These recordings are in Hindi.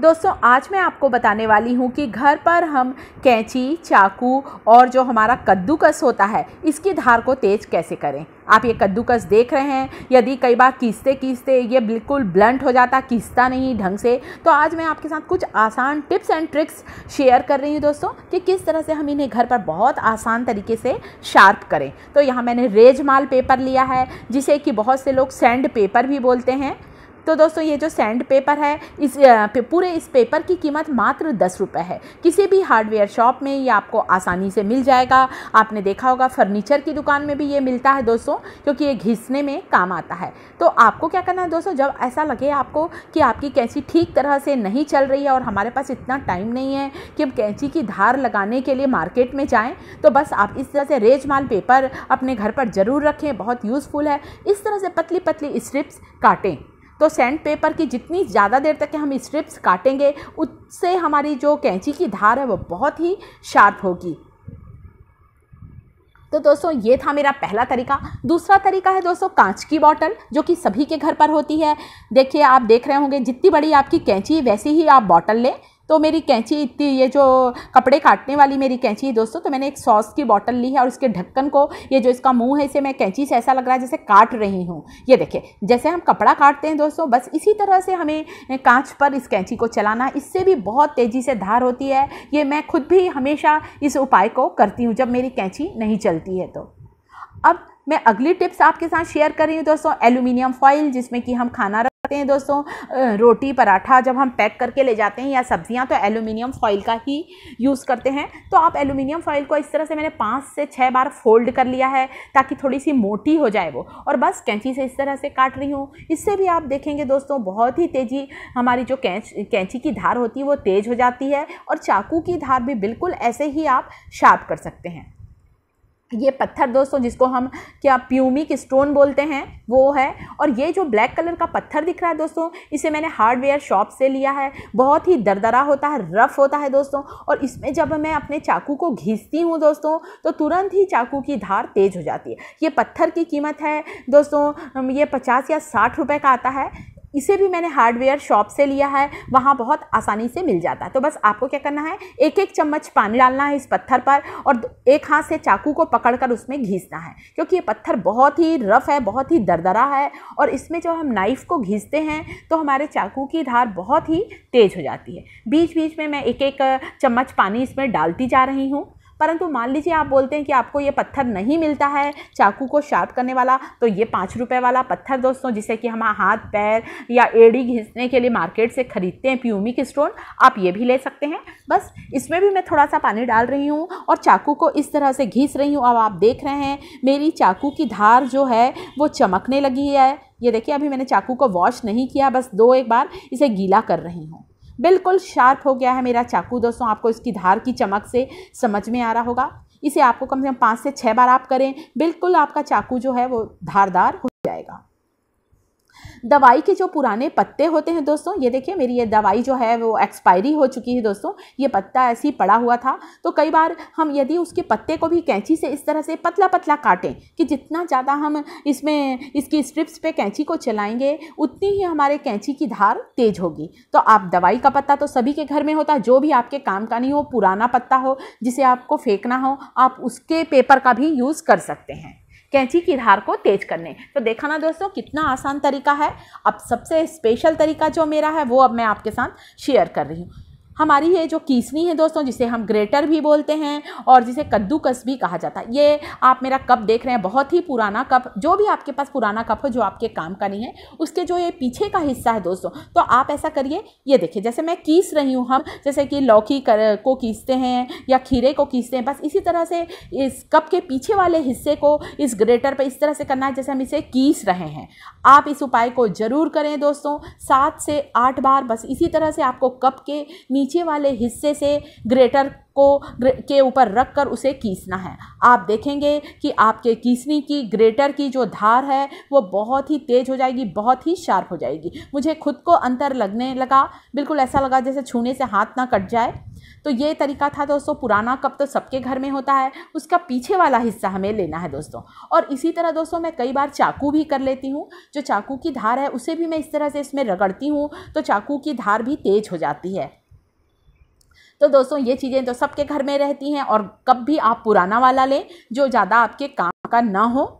दोस्तों आज मैं आपको बताने वाली हूँ कि घर पर हम कैंची, चाकू और जो हमारा कद्दूकस होता है इसकी धार को तेज कैसे करें। आप ये कद्दूकस देख रहे हैं, यदि कई बार कीसते कीसते ये बिल्कुल ब्लंट हो जाता, कीसता नहीं ढंग से, तो आज मैं आपके साथ कुछ आसान टिप्स एंड ट्रिक्स शेयर कर रही हूँ दोस्तों कि किस तरह से हम इन्हें घर पर बहुत आसान तरीके से शार्प करें। तो यहाँ मैंने रेजमाल पेपर लिया है, जिसे कि बहुत से लोग सैंड पेपर भी बोलते हैं। तो दोस्तों ये जो सैंड पेपर है, इस पेपर की कीमत मात्र 10 रुपये है। किसी भी हार्डवेयर शॉप में ये आपको आसानी से मिल जाएगा। आपने देखा होगा फर्नीचर की दुकान में भी ये मिलता है दोस्तों, क्योंकि ये घिसने में काम आता है। तो आपको क्या करना है दोस्तों, जब ऐसा लगे आपको कि आपकी कैंची ठीक तरह से नहीं चल रही है और हमारे पास इतना टाइम नहीं है कि हम कैंची की धार लगाने के लिए मार्केट में जाएँ, तो बस आप इस तरह से रेजमाल पेपर अपने घर पर ज़रूर रखें, बहुत यूज़फुल है। इस तरह से पतली पतली स्ट्रिप्स काटें। तो सैंड पेपर की जितनी ज़्यादा देर तक हम स्ट्रिप्स काटेंगे, उससे हमारी जो कैंची की धार है वो बहुत ही शार्प होगी। तो दोस्तों ये था मेरा पहला तरीका। दूसरा तरीका है दोस्तों कांच की बॉटल, जो कि सभी के घर पर होती है। देखिए आप देख रहे होंगे, जितनी बड़ी आपकी कैंची वैसी ही आप बॉटल लें। तो मेरी कैंची इतनी, ये जो कपड़े काटने वाली मेरी कैंची है दोस्तों, तो मैंने एक सॉस की बॉटल ली है और इसके ढक्कन को, ये जो इसका मुंह है, इसे मैं कैंची से ऐसा लग रहा है जैसे काट रही हूँ। ये देखिए जैसे हम कपड़ा काटते हैं दोस्तों, बस इसी तरह से हमें कांच पर इस कैंची को चलाना। इससे भी बहुत तेज़ी से धार होती है। ये मैं खुद भी हमेशा इस उपाय को करती हूँ जब मेरी कैंची नहीं चलती है। तो अब मैं अगली टिप्स आपके साथ शेयर कर रही हूँ दोस्तों, एल्यूमिनियम फॉइल, जिसमें कि हम खाना रखते हैं दोस्तों, रोटी पराठा जब हम पैक करके ले जाते हैं, या सब्जियाँ, तो एल्यूमिनियम फॉइल का ही यूज़ करते हैं। तो आप एल्यूमिनियम फॉइल को इस तरह से मैंने 5 से 6 बार फोल्ड कर लिया है ताकि थोड़ी सी मोटी हो जाए वो, और बस कैंची से इस तरह से काट रही हूँ। इससे भी आप देखेंगे दोस्तों बहुत ही तेज़ी हमारी जो कैंची की धार होती है वो तेज़ हो जाती है, और चाकू की धार भी बिल्कुल ऐसे ही आप शार्प कर सकते हैं। ये पत्थर दोस्तों, जिसको हम प्यूमिक स्टोन बोलते हैं, वो है। और ये जो ब्लैक कलर का पत्थर दिख रहा है दोस्तों, इसे मैंने हार्डवेयर शॉप से लिया है। बहुत ही दरदरा होता है, रफ़ होता है दोस्तों, और इसमें जब मैं अपने चाकू को घिसती हूँ दोस्तों, तो तुरंत ही चाकू की धार तेज़ हो जाती है। ये पत्थर की कीमत है दोस्तों, ये 50 या 60 रुपये का आता है। इसे भी मैंने हार्डवेयर शॉप से लिया है, वहाँ बहुत आसानी से मिल जाता है। तो बस आपको क्या करना है, 1-1 चम्मच पानी डालना है इस पत्थर पर, और एक हाथ से चाकू को पकड़कर उसमें घिसना है, क्योंकि ये पत्थर बहुत ही रफ़ है, बहुत ही दरदरा है, और इसमें जब हम नाइफ़ को घिसते हैं तो हमारे चाकू की धार बहुत ही तेज़ हो जाती है। बीच बीच में मैं 1-1 चम्मच पानी इसमें डालती जा रही हूँ। परंतु मान लीजिए आप बोलते हैं कि आपको ये पत्थर नहीं मिलता है चाकू को शार्प करने वाला, तो ये 5 रुपये वाला पत्थर दोस्तों, जिसे कि हम हाथ पैर या एड़ी घिसने के लिए मार्केट से ख़रीदते हैं, प्यूमिक स्टोन, आप ये भी ले सकते हैं। बस इसमें भी मैं थोड़ा सा पानी डाल रही हूँ और चाकू को इस तरह से घिस रही हूँ। अब आप देख रहे हैं मेरी चाकू की धार जो है वो चमकने लगी है। ये देखिए अभी मैंने चाकू को वॉश नहीं किया, बस 2-1 बार इसे गीला कर रही हूँ। बिल्कुल शार्प हो गया है मेरा चाकू दोस्तों, आपको इसकी धार की चमक से समझ में आ रहा होगा। इसे आपको कम से कम 5 से 6 बार आप करें, बिल्कुल आपका चाकू जो है वो धारदार हो जाएगा। दवाई के जो पुराने पत्ते होते हैं दोस्तों, ये देखिए मेरी ये दवाई जो है वो एक्सपायरी हो चुकी है दोस्तों, ये पत्ता ऐसे ही पड़ा हुआ था। तो कई बार हम यदि उसके पत्ते को भी कैंची से इस तरह से पतला पतला काटें कि जितना ज़्यादा हम इसकी स्ट्रिप्स पे कैंची को चलाएंगे, उतनी ही हमारे कैंची की धार तेज़ होगी। तो आप दवाई का पत्ता तो सभी के घर में होता है, जो भी आपके काम का नहीं हो, पुराना पत्ता हो जिसे आपको फेंकना हो, आप उसके पेपर का भी यूज़ कर सकते हैं कैंची की धार को तेज करने। तो देखा ना दोस्तों कितना आसान तरीका है। अब सबसे स्पेशल तरीका जो मेरा है वो अब मैं आपके साथ शेयर कर रही हूँ। हमारी ये जो कीसनी है दोस्तों, जिसे हम ग्रेटर भी बोलते हैं और जिसे कद्दूकस भी कहा जाता है, ये आप मेरा कप देख रहे हैं, बहुत ही पुराना कप। जो भी आपके पास पुराना कप हो जो आपके काम का नहीं है, उसके जो ये पीछे का हिस्सा है दोस्तों, तो आप ऐसा करिए, ये देखिए जैसे मैं कीस रही हूँ, हम जैसे कि लौकी को कीसते हैं या खीरे को कीसते हैं, बस इसी तरह से इस कप के पीछे वाले हिस्से को इस ग्रेटर पर इस तरह से करना है जैसे हम इसे कीस रहे हैं। आप इस उपाय को ज़रूर करें दोस्तों, 7 से 8 बार, बस इसी तरह से आपको कप के नीचे वाले हिस्से से ग्रेटर को के ऊपर रख कर उसे कीसना है। आप देखेंगे कि आपके कीसनी की ग्रेटर की जो धार है वो बहुत ही तेज़ हो जाएगी, बहुत ही शार्प हो जाएगी। मुझे खुद को अंतर लगने लगा, बिल्कुल ऐसा लगा जैसे छूने से हाथ ना कट जाए। तो ये तरीका था दोस्तों पुराना, कप तो सबके घर में होता है, उसका पीछे वाला हिस्सा हमें लेना है दोस्तों। और इसी तरह दोस्तों मैं कई बार चाकू भी कर लेती हूँ, जो चाकू की धार है उसे भी मैं इस तरह से इसमें रगड़ती हूँ तो चाकू की धार भी तेज़ हो जाती है। तो दोस्तों ये चीज़ें तो सबके घर में रहती हैं, और कब भी आप पुराना वाला लें जो ज़्यादा आपके काम का ना हो।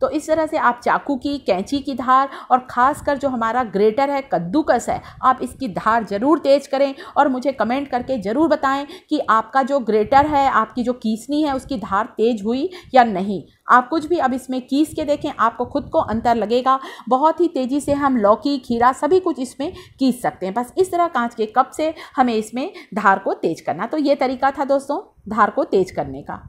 तो इस तरह से आप चाकू की, कैंची की धार और ख़ासकर जो हमारा ग्रेटर है, कद्दूकस है, आप इसकी धार ज़रूर तेज़ करें। और मुझे कमेंट करके ज़रूर बताएं कि आपका जो ग्रेटर है, आपकी जो कीसनी है, उसकी धार तेज़ हुई या नहीं। आप कुछ भी अब इसमें कीस के देखें, आपको खुद को अंतर लगेगा। बहुत ही तेज़ी से हम लौकी, खीरा सभी कुछ इसमें कीस सकते हैं। बस इस तरह कांच के कप से हमें इसमें धार को तेज़ करना। तो ये तरीका था दोस्तों धार को तेज़ करने का।